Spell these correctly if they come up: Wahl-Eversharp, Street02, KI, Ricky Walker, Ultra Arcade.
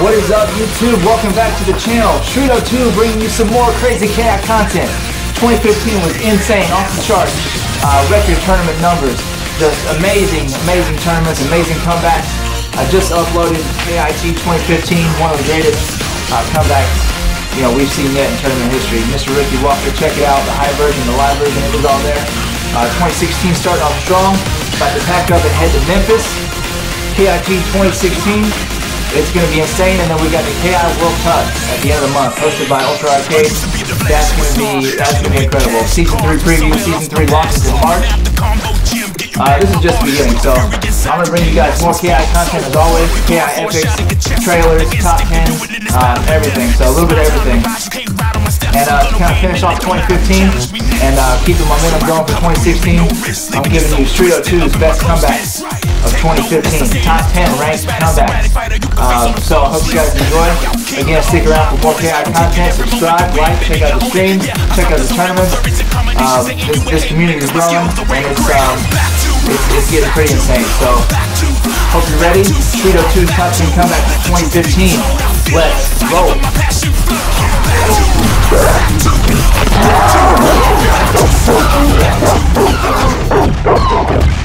What is up, YouTube? Welcome back to the channel. Street02 bringing you some more crazy KI content. 2015 was insane, off the charts. Record tournament numbers. Just amazing tournaments, amazing comebacks. I just uploaded KIT 2015, one of the greatest comebacks we've seen yet in tournament history. Mr. Ricky Walker, check it out, the high version, the live version, it was all there. 2016 starting off strong, about to pack up and head to Memphis. KIT 2016, it's going to be insane, and then we got the KI World Cup at the end of the month, hosted by Ultra Arcade. That's going to be incredible. Season 3 preview, Season 3 launches in March. This is just the beginning, so I'm going to bring you guys more KI content as always, KI epics, trailers, top 10s, everything, so a little bit of everything. And to kind of finish off 2015 and keep the momentum going for 2016, I'm giving you Street02's best comebacks of 2015, top 10 ranked comebacks. So I hope you guys enjoy. Again, stick around for more KI content, subscribe, like, check out the streams, check out the tournaments. This community is growing, and it's getting pretty insane, so hope you're ready. Street02's top 10 comeback for 2015. Let's roll.